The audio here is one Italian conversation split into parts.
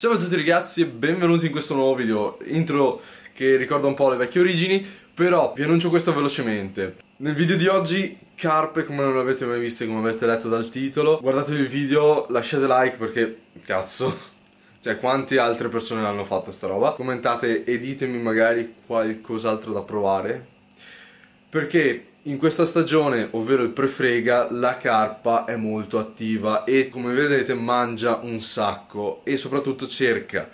Ciao a tutti ragazzi e benvenuti in questo nuovo video, intro che ricorda un po' le vecchie origini, però vi annuncio questo velocemente. Nel video di oggi carpe come non l'avete mai visto e come avete letto dal titolo, guardatevi il video, lasciate like perché cazzo, cioè quante altre persone l'hanno fatta sta roba, commentate e ditemi magari qualcos'altro da provare, perché in questa stagione, ovvero il prefrega, la carpa è molto attiva e come vedete mangia un sacco e soprattutto cerca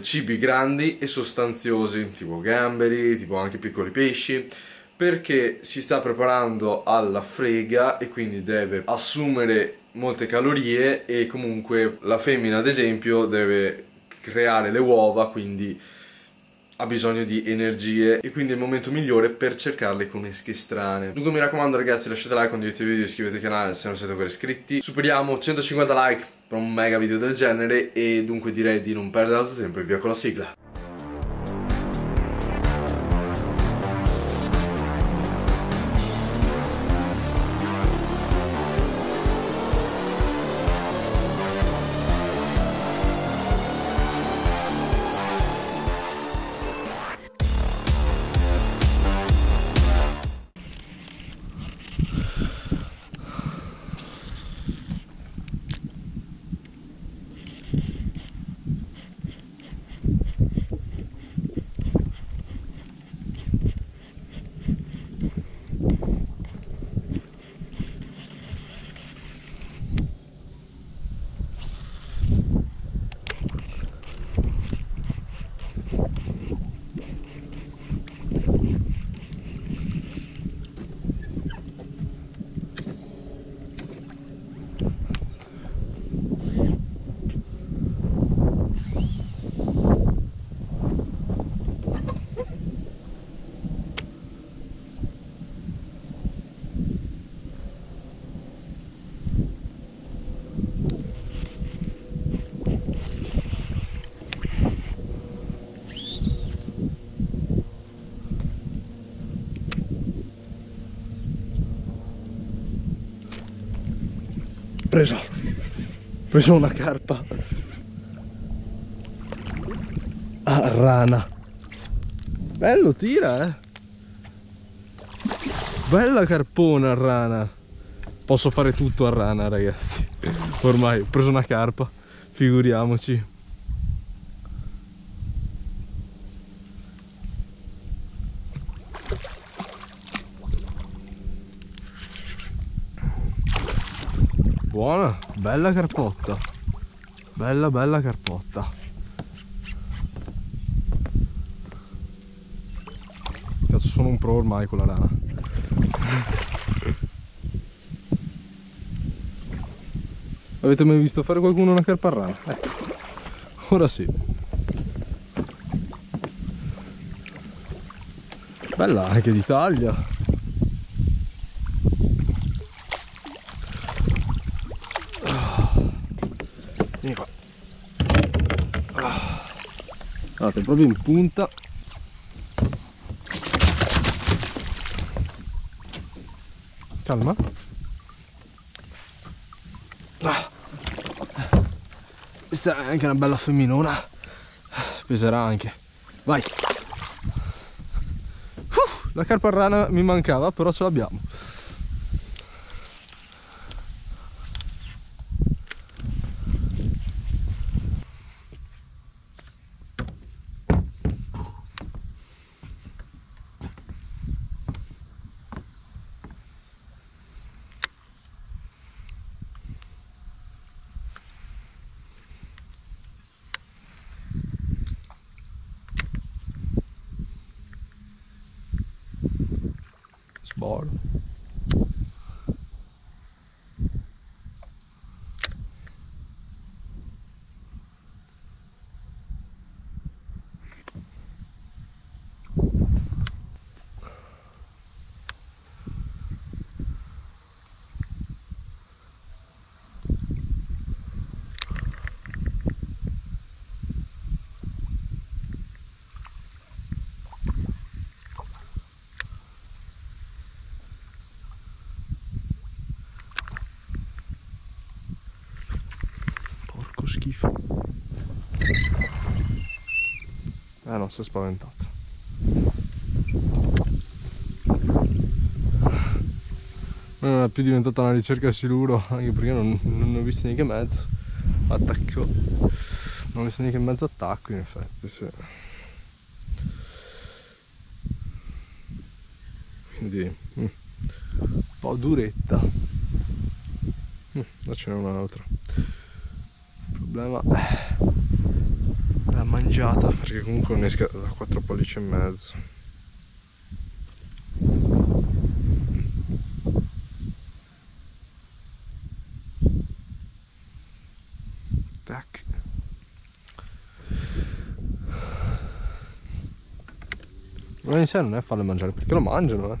cibi grandi e sostanziosi, tipo gamberi, tipo anche piccoli pesci, perché si sta preparando alla frega e quindi deve assumere molte calorie e comunque la femmina ad esempio deve creare le uova, quindi ha bisogno di energie e quindi è il momento migliore per cercarle con esche strane. Dunque mi raccomando ragazzi, lasciate like, condividete il video, iscrivetevi al canale se non siete ancora iscritti. Superiamo 150 like per un mega video del genere e dunque direi di non perdere altro tempo e via con la sigla. Preso una carpa a rana. Bello, tira bella carpona a rana. Posso fare tutto a rana ragazzi, ormai ho preso una carpa, figuriamoci. Buona, bella carpotta, bella carpotta. Cazzo, sono un pro ormai con la rana. Avete mai visto fare qualcuno una carpa a rana? Ora sì. Bella anche di taglia. Vieni qua. Guardate, proprio in punta. Calma. Questa è anche una bella femminona. Peserà anche. Vai. La carpa a rana mi mancava, però ce l'abbiamo. Sboro. Schifo. No, si è spaventata. Non è più diventata una ricerca siluro, anche perché non ne ho visto neanche mezzo. Attacco. Non ho visto neanche mezzo attacco, in effetti, sì. Quindi un po' duretta. Là ce n'è un'altra. Il problema è la mangiata, perché comunque non esca da 4 pollici e mezzo. Tac. Ma in sé non è farle mangiare, perché lo mangiano, eh.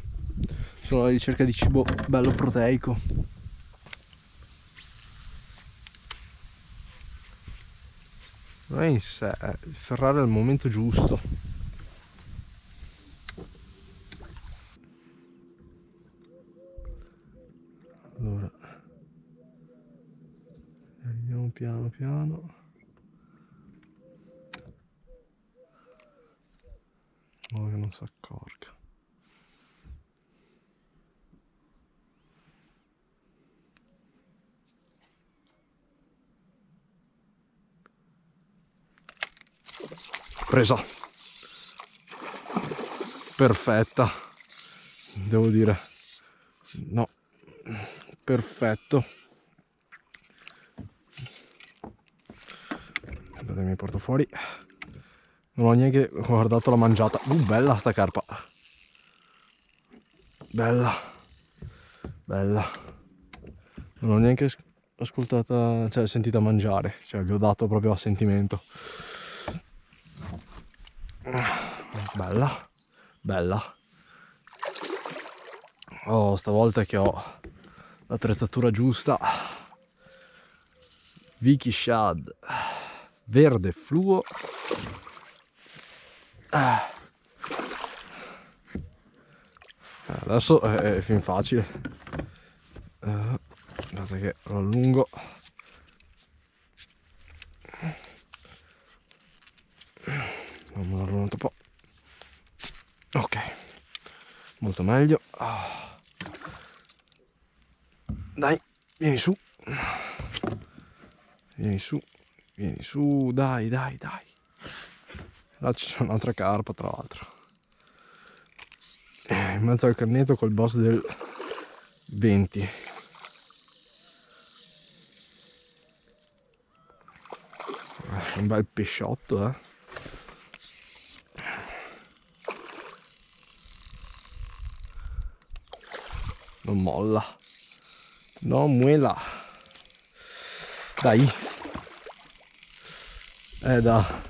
Sono alla ricerca di cibo bello proteico. Non è in sé, è ferrare al momento giusto. Allora, arriviamo piano piano. Ma che non si accorga. Presa perfetta, devo dire, no, perfetto. Guardate, mi porto fuori, non ho neanche guardato la mangiata. Bella sta carpa, bella, non ho neanche ascoltata, cioè sentita mangiare, cioè gli ho dato proprio a sentimento. Bella. Oh, stavolta che ho l'attrezzatura giusta. Vicky Shad verde fluo. Adesso è fin facile. Guardate che lo allungo. Un altro po'. Ok, molto meglio. Dai, vieni su, dai. Là ci c'è un'altra carpa, tra l'altro, in mezzo al carneto col boss del 20. Un bel pesciotto, eh. Non molla, no muela, dai, è da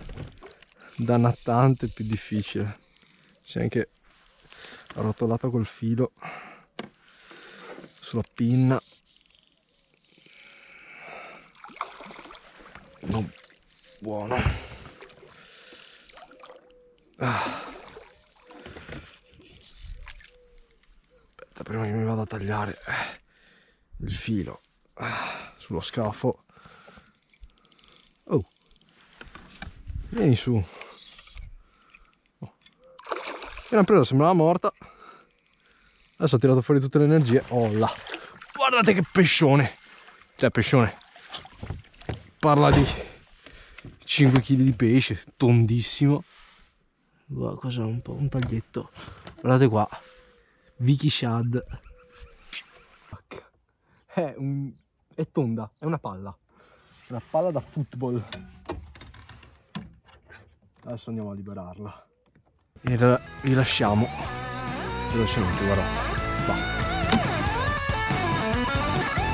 nattante più difficile. C'è anche arrotolato col filo sulla pinna. Non buono. Prima che mi vada a tagliare il filo sullo scafo. Oh, vieni su. Oh. Era presa, sembrava morta. Adesso ho tirato fuori tutte le energie. Oh là, guardate che pescione. Cioè pescione, parla di 5 kg di pesce, tondissimo. Cos'è, un po' un taglietto. Guardate qua, Vicky Shad. È tonda, è una palla. Una palla da football. Adesso andiamo a liberarla. E la rilasciamo. Velocemente, guardate. Va.